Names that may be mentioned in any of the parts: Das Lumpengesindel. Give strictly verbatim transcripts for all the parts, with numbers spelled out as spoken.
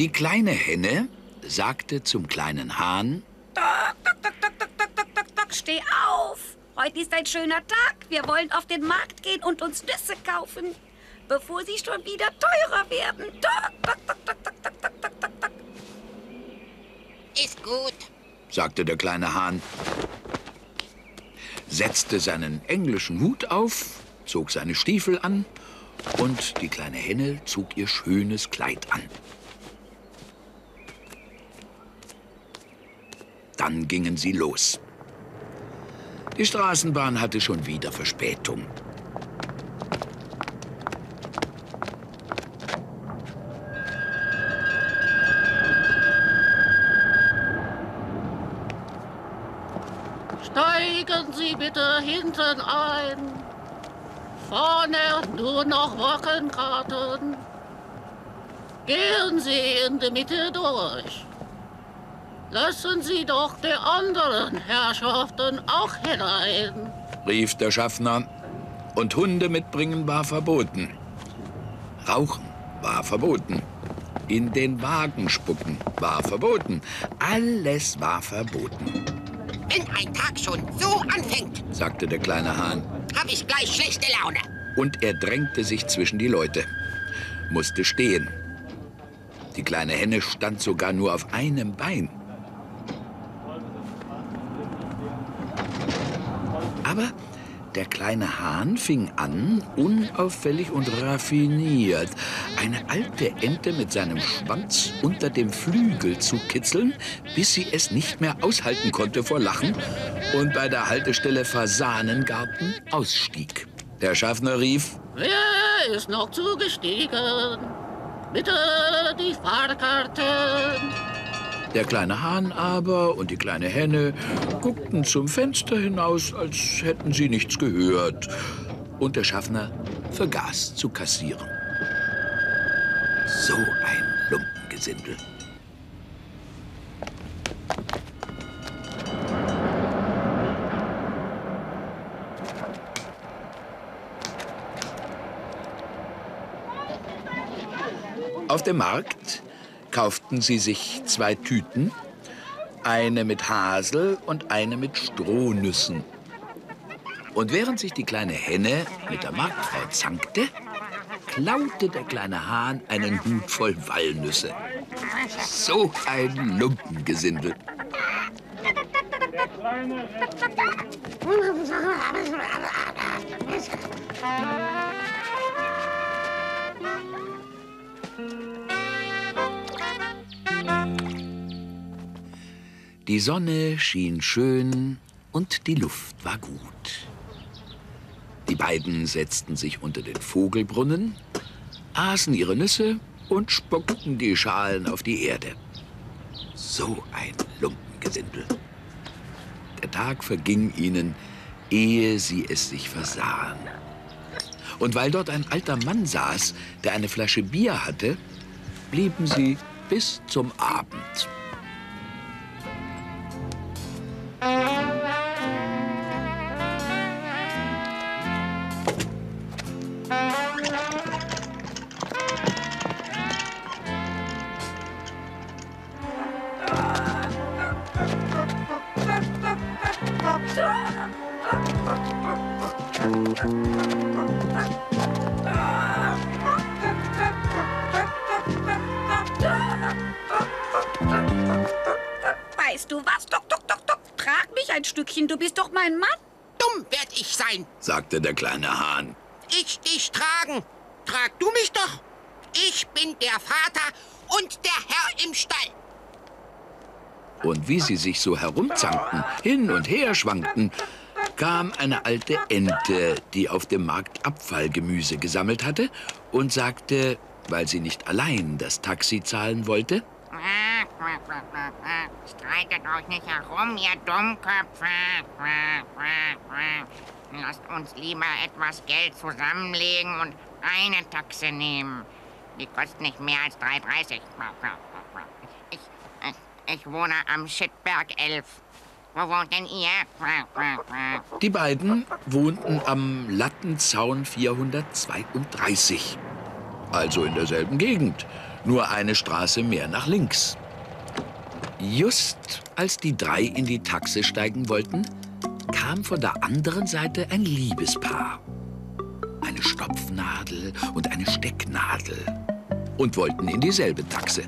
Die kleine Henne sagte zum kleinen Hahn: Steh auf! Heute ist ein schöner Tag. Wir wollen auf den Markt gehen und uns Nüsse kaufen, bevor sie schon wieder teurer werden. Ist gut, sagte der kleine Hahn, setzte seinen englischen Hut auf, zog seine Stiefel an und die kleine Henne zog ihr schönes Kleid an. Dann gingen sie los. Die Straßenbahn hatte schon wieder Verspätung. Steigen Sie bitte hinten ein. Vorne nur noch Rockenkarten. Gehen Sie in die Mitte durch. Lassen Sie doch die anderen Herrschaften auch hinein, rief der Schaffner. Und Hunde mitbringen war verboten. Rauchen war verboten. In den Wagen spucken war verboten. Alles war verboten. Wenn ein Tag schon so anfängt, sagte der kleine Hahn, hab ich gleich schlechte Laune. Und er drängte sich zwischen die Leute, musste stehen. Die kleine Henne stand sogar nur auf einem Bein. Aber der kleine Hahn fing an, unauffällig und raffiniert, eine alte Ente mit seinem Schwanz unter dem Flügel zu kitzeln, bis sie es nicht mehr aushalten konnte vor Lachen und bei der Haltestelle Fasanengarten ausstieg. Der Schaffner rief: Wer ist noch zugestiegen? Bitte die Fahrkarten. Der kleine Hahn aber und die kleine Henne guckten zum Fenster hinaus, als hätten sie nichts gehört. Und der Schaffner vergaß zu kassieren. So ein Lumpengesindel. Auf dem Markt kauften sie sich zwei Tüten, eine mit Hasel und eine mit Strohnüssen. Und während sich die kleine Henne mit der Marktfrau zankte, klaute der kleine Hahn einen Hut voll Walnüsse. So ein Lumpengesindel. Die Sonne schien schön und die Luft war gut. Die beiden setzten sich unter den Vogelbrunnen, aßen ihre Nüsse und spuckten die Schalen auf die Erde. So ein Lumpengesindel. Der Tag verging ihnen, ehe sie es sich versahen. Und weil dort ein alter Mann saß, der eine Flasche Bier hatte, blieben sie bis zum Abend. Weißt du was? Tok, tok, tok, tok. Trag mich ein Stückchen, du bist doch mein Mann. Dumm werd ich sein, sagte der kleine Hahn. Ich dich tragen. Trag du mich doch. Ich bin der Vater und der Herr im Stall. Und wie sie sich so herumzankten, hin und her schwankten, kam eine alte Ente, die auf dem Markt Abfallgemüse gesammelt hatte und sagte, weil sie nicht allein das Taxi zahlen wollte: Streitet euch nicht herum, ihr Dummköpfe. Lasst uns lieber etwas Geld zusammenlegen und eine Taxe nehmen. Die kostet nicht mehr als drei Euro dreißig. Ich, ich, ich wohne am Schittberg elf. Wo wohnt denn ihr? Die beiden wohnten am Lattenzaun vierhundertzweiunddreißig, also in derselben Gegend, nur eine Straße mehr nach links. Just als die drei in die Taxe steigen wollten, kam von der anderen Seite ein Liebespaar. Eine Stopfnadel und eine Stecknadel. Und wollten in dieselbe Taxe.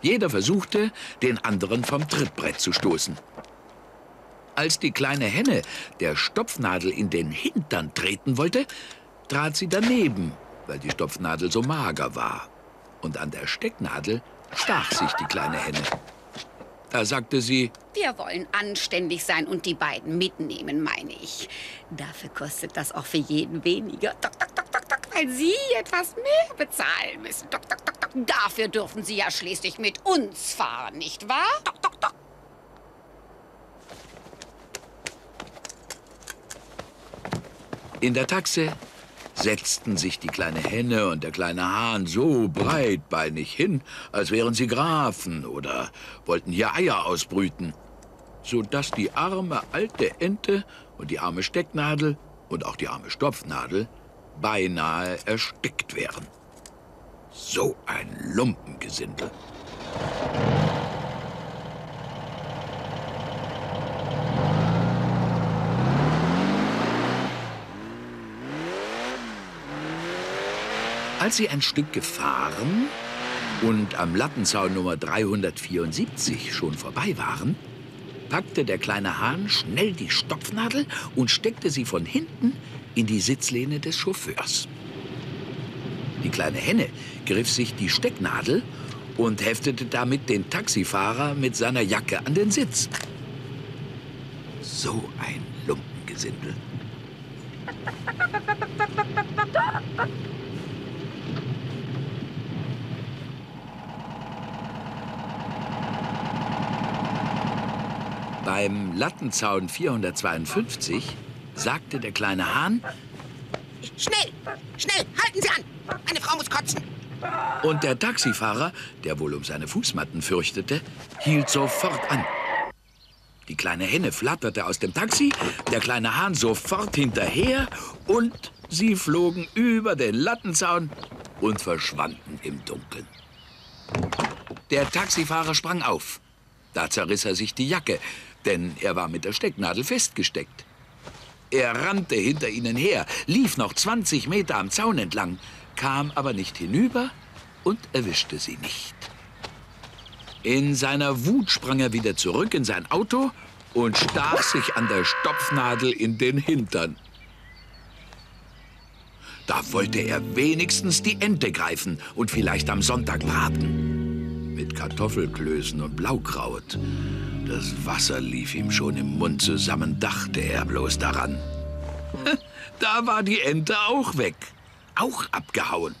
Jeder versuchte, den anderen vom Trittbrett zu stoßen. Als die kleine Henne der Stopfnadel in den Hintern treten wollte, trat sie daneben, weil die Stopfnadel so mager war. Und an der Stecknadel stach sich die kleine Henne. Da sagte sie: Wir wollen anständig sein und die beiden mitnehmen, meine ich. Dafür kostet das auch für jeden weniger. Tok, tok, tok, tok, tok, weil Sie etwas mehr bezahlen müssen. Tok, tok, tok, tok. Dafür dürfen Sie ja schließlich mit uns fahren, nicht wahr? Tok, tok, tok. In der Taxe setzten sich die kleine Henne und der kleine Hahn so breitbeinig hin, als wären sie Grafen oder wollten hier Eier ausbrüten, sodass die arme alte Ente und die arme Stecknadel und auch die arme Stopfnadel beinahe erstickt wären. So ein Lumpengesindel. Als sie ein Stück gefahren und am Lattenzaun Nummer dreihundertvierundsiebzig schon vorbei waren, packte der kleine Hahn schnell die Stopfnadel und steckte sie von hinten in die Sitzlehne des Chauffeurs. Die kleine Henne griff sich die Stecknadel und heftete damit den Taxifahrer mit seiner Jacke an den Sitz. So ein Lumpengesindel. Beim Lattenzaun vierhundertzweiundfünfzig sagte der kleine Hahn: Schnell, schnell, halten Sie an! Meine Frau muss kotzen! Und der Taxifahrer, der wohl um seine Fußmatten fürchtete, hielt sofort an. Die kleine Henne flatterte aus dem Taxi, der kleine Hahn sofort hinterher und sie flogen über den Lattenzaun und verschwanden im Dunkeln. Der Taxifahrer sprang auf. Da zerriss er sich die Jacke, denn er war mit der Stecknadel festgesteckt. Er rannte hinter ihnen her, lief noch zwanzig Meter am Zaun entlang, kam aber nicht hinüber und erwischte sie nicht. In seiner Wut sprang er wieder zurück in sein Auto und stach sich an der Stopfnadel in den Hintern. Da wollte er wenigstens die Ente greifen und vielleicht am Sonntag braten. Mit Kartoffelklößen und Blaukraut. Das Wasser lief ihm schon im Mund zusammen, dachte er bloß daran. Da war die Ente auch weg, auch abgehauen.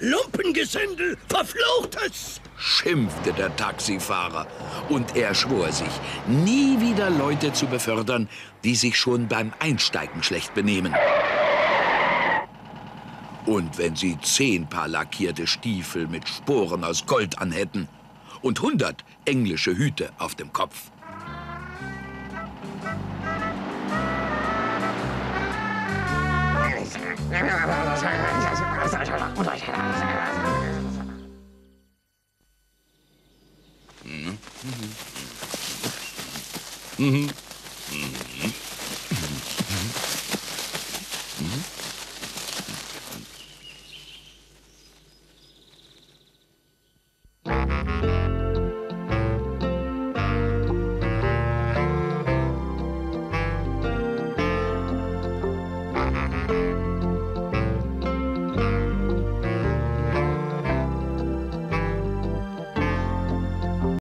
Lumpengesindel, verfluchtes! Schimpfte der Taxifahrer. Und er schwor sich, nie wieder Leute zu befördern, die sich schon beim Einsteigen schlecht benehmen. Und wenn sie zehn Paar lackierte Stiefel mit Sporen aus Gold anhätten und hundert englische Hüte auf dem Kopf. Mhm. Mhm. Mhm. Mhm.